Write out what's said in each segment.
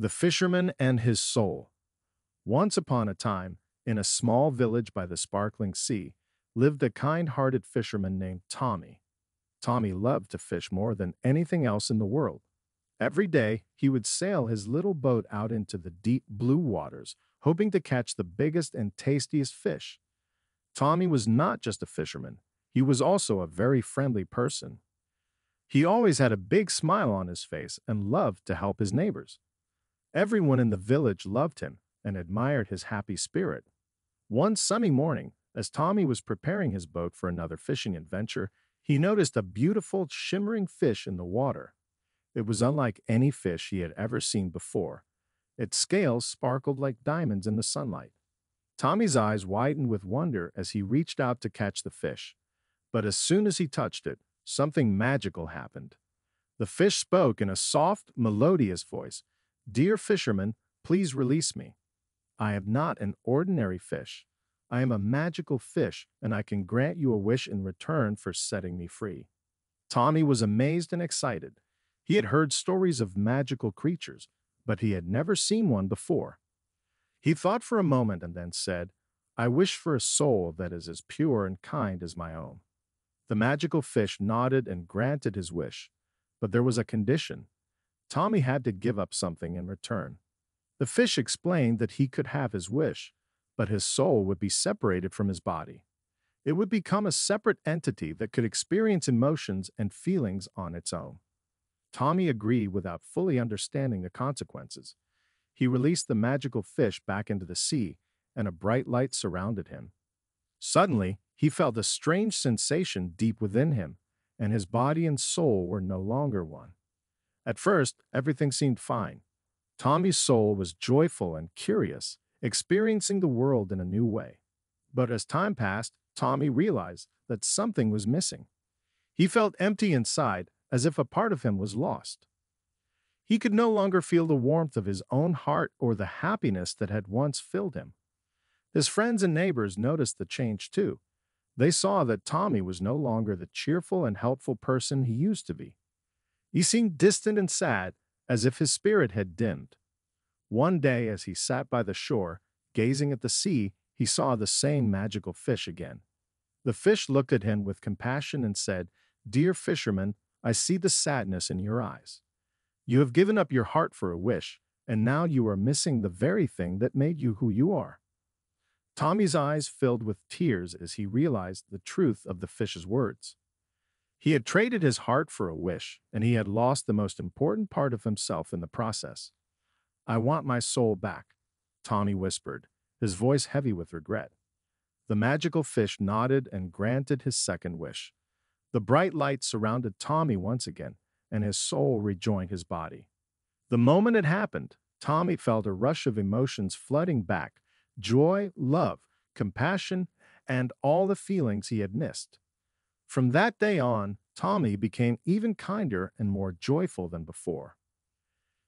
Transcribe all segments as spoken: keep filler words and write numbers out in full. The Fisherman and His Soul. Once upon a time, in a small village by the sparkling sea, lived a kind-hearted fisherman named Tommy. Tommy loved to fish more than anything else in the world. Every day, he would sail his little boat out into the deep blue waters, hoping to catch the biggest and tastiest fish. Tommy was not just a fisherman, he was also a very friendly person. He always had a big smile on his face and loved to help his neighbors. Everyone in the village loved him and admired his happy spirit. One sunny morning, as Tommy was preparing his boat for another fishing adventure, he noticed a beautiful, shimmering fish in the water. It was unlike any fish he had ever seen before. Its scales sparkled like diamonds in the sunlight. Tommy's eyes widened with wonder as he reached out to catch the fish. But as soon as he touched it, something magical happened. The fish spoke in a soft, melodious voice. "Dear fisherman, please release me. I am not an ordinary fish. I am a magical fish, and I can grant you a wish in return for setting me free." Tommy was amazed and excited. He had heard stories of magical creatures, but he had never seen one before. He thought for a moment and then said, "I wish for a soul that is as pure and kind as my own." The magical fish nodded and granted his wish, but there was a condition. Tommy had to give up something in return. The fish explained that he could have his wish, but his soul would be separated from his body. It would become a separate entity that could experience emotions and feelings on its own. Tommy agreed without fully understanding the consequences. He released the magical fish back into the sea, and a bright light surrounded him. Suddenly, he felt a strange sensation deep within him, and his body and soul were no longer one. At first, everything seemed fine. Tommy's soul was joyful and curious, experiencing the world in a new way. But as time passed, Tommy realized that something was missing. He felt empty inside, as if a part of him was lost. He could no longer feel the warmth of his own heart or the happiness that had once filled him. His friends and neighbors noticed the change too. They saw that Tommy was no longer the cheerful and helpful person he used to be. He seemed distant and sad, as if his spirit had dimmed. One day, as he sat by the shore, gazing at the sea, he saw the same magical fish again. The fish looked at him with compassion and said, "Dear fisherman, I see the sadness in your eyes. You have given up your heart for a wish, and now you are missing the very thing that made you who you are." Tommy's eyes filled with tears as he realized the truth of the fish's words. He had traded his heart for a wish, and he had lost the most important part of himself in the process. "I want my soul back," Tommy whispered, his voice heavy with regret. The magical fish nodded and granted his second wish. The bright light surrounded Tommy once again, and his soul rejoined his body. The moment it happened, Tommy felt a rush of emotions flooding back: joy, love, compassion, and all the feelings he had missed. From that day on, Tommy became even kinder and more joyful than before.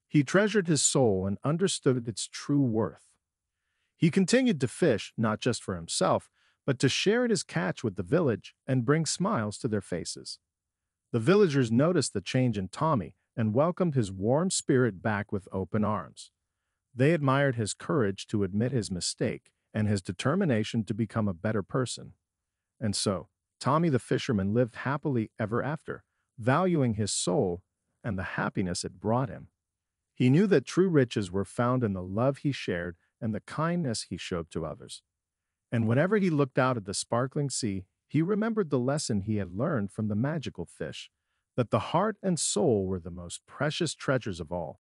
He treasured his soul and understood its true worth. He continued to fish not just for himself, but to share his catch with the village and bring smiles to their faces. The villagers noticed the change in Tommy and welcomed his warm spirit back with open arms. They admired his courage to admit his mistake and his determination to become a better person. And so, Tommy the fisherman lived happily ever after, valuing his soul and the happiness it brought him. He knew that true riches were found in the love he shared and the kindness he showed to others. And whenever he looked out at the sparkling sea, he remembered the lesson he had learned from the magical fish, that the heart and soul were the most precious treasures of all.